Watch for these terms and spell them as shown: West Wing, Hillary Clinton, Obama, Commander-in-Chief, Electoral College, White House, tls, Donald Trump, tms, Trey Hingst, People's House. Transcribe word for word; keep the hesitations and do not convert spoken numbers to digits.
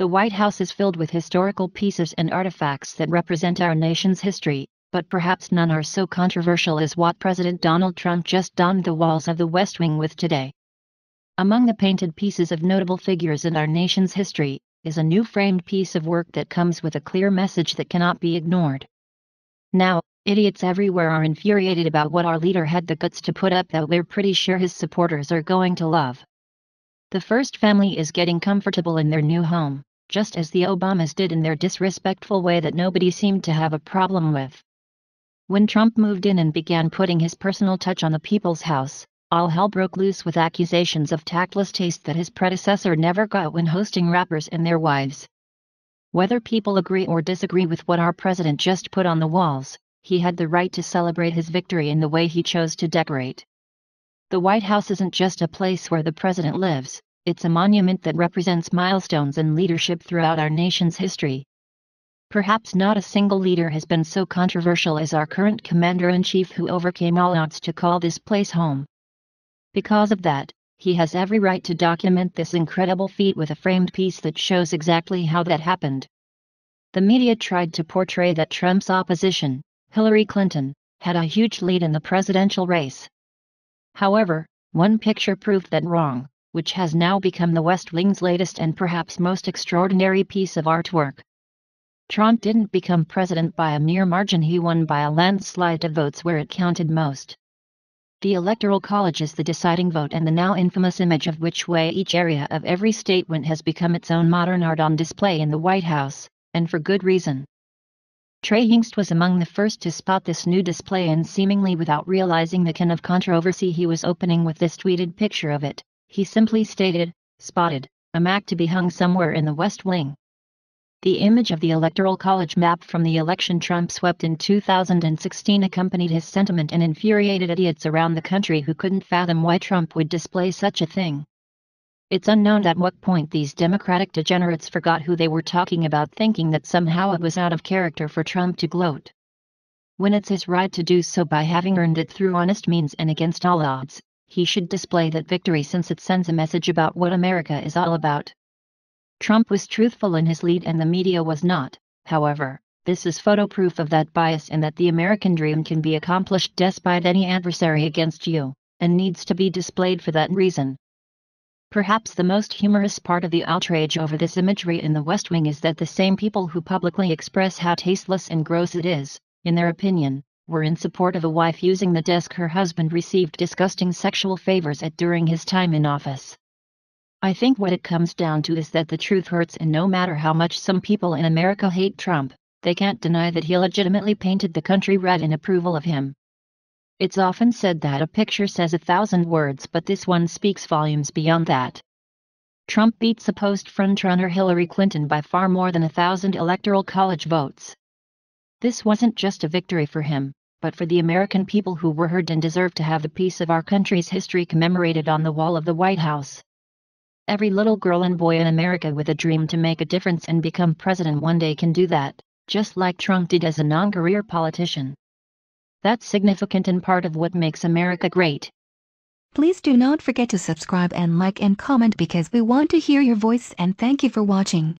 The White House is filled with historical pieces and artifacts that represent our nation's history, but perhaps none are so controversial as what President Donald Trump just donned the walls of the West Wing with today. Among the painted pieces of notable figures in our nation's history is a new framed piece of work that comes with a clear message that cannot be ignored. Now, idiots everywhere are infuriated about what our leader had the guts to put up that we're pretty sure his supporters are going to love. The first family is getting comfortable in their new home, just as the Obamas did in their disrespectful way that nobody seemed to have a problem with. When Trump moved in and began putting his personal touch on the people's house, all hell broke loose with accusations of tactless taste that his predecessor never got when hosting rappers and their wives. Whether people agree or disagree with what our president just put on the walls, he had the right to celebrate his victory in the way he chose to decorate. The White House isn't just a place where the president lives, it's a monument that represents milestones in leadership throughout our nation's history. Perhaps not a single leader has been so controversial as our current commander-in-chief, who overcame all odds to call this place home. Because of that, he has every right to document this incredible feat with a framed piece that shows exactly how that happened. The media tried to portray that Trump's opposition, Hillary Clinton, had a huge lead in the presidential race. However, one picture proved that wrong, which has now become the West Wing's latest and perhaps most extraordinary piece of artwork. Trump didn't become president by a mere margin, he won by a landslide of votes where it counted most. The Electoral College is the deciding vote, and the now infamous image of which way each area of every state went has become its own modern art on display in the White House, and for good reason. Trey Hingst was among the first to spot this new display, and seemingly without realizing the kind of controversy he was opening with this tweeted picture of it, he simply stated, "Spotted, a Mac to be hung somewhere in the West Wing." The image of the Electoral College map from the election Trump swept in two thousand sixteen accompanied his sentiment and infuriated idiots around the country who couldn't fathom why Trump would display such a thing. It's unknown at what point these Democratic degenerates forgot who they were talking about, thinking that somehow it was out of character for Trump to gloat, when it's his right to do so by having earned it through honest means and against all odds. He should display that victory, since it sends a message about what America is all about. Trump was truthful in his lead and the media was not, however. This is photo proof of that bias, and that the American dream can be accomplished despite any adversary against you, and needs to be displayed for that reason. Perhaps the most humorous part of the outrage over this imagery in the West Wing is that the same people who publicly express how tasteless and gross it is, in their opinion, were in support of a wife using the desk her husband received disgusting sexual favors at during his time in office. I think what it comes down to is that the truth hurts, and no matter how much some people in America hate Trump, they can't deny that he legitimately painted the country red in approval of him. It's often said that a picture says a thousand words, but this one speaks volumes beyond that. Trump beat supposed frontrunner Hillary Clinton by far more than a thousand Electoral College votes. This wasn't just a victory for him, but for the American people who were heard and deserved to have the piece of our country's history commemorated on the wall of the White House. Every little girl and boy in America with a dream to make a difference and become president one day can do that, just like Trump did as a non-career politician. That's significant and part of what makes America great. Please do not forget to subscribe and like and comment, because we want to hear your voice, and thank you for watching.